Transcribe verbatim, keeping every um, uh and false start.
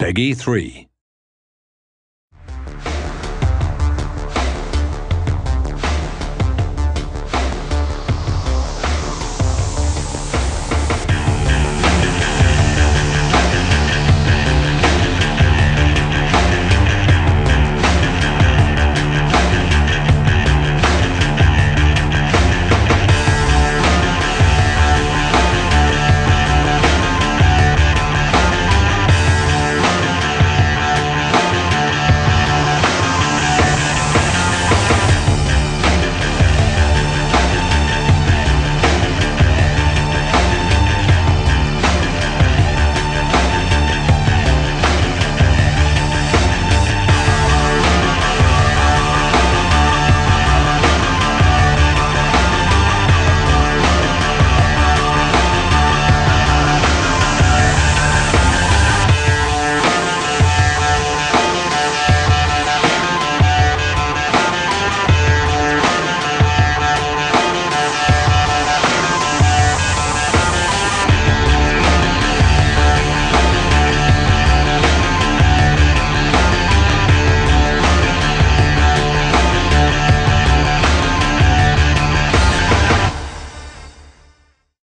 Peggy three.